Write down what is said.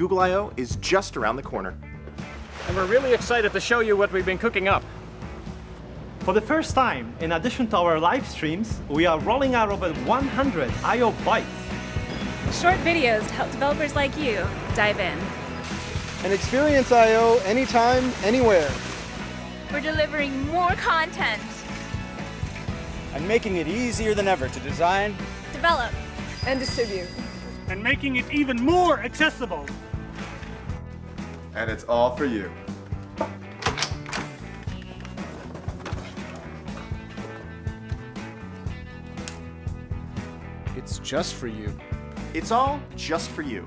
Google I/O is just around the corner. And we're really excited to show you what we've been cooking up. For the first time, in addition to our live streams, we are rolling out over 100 I/O Bytes. Short videos to help developers like you dive in. And experience I/O anytime, anywhere. We're delivering more content. And making it easier than ever to design, develop, and distribute. And making it even more accessible. And it's all for you. It's just for you. It's all just for you.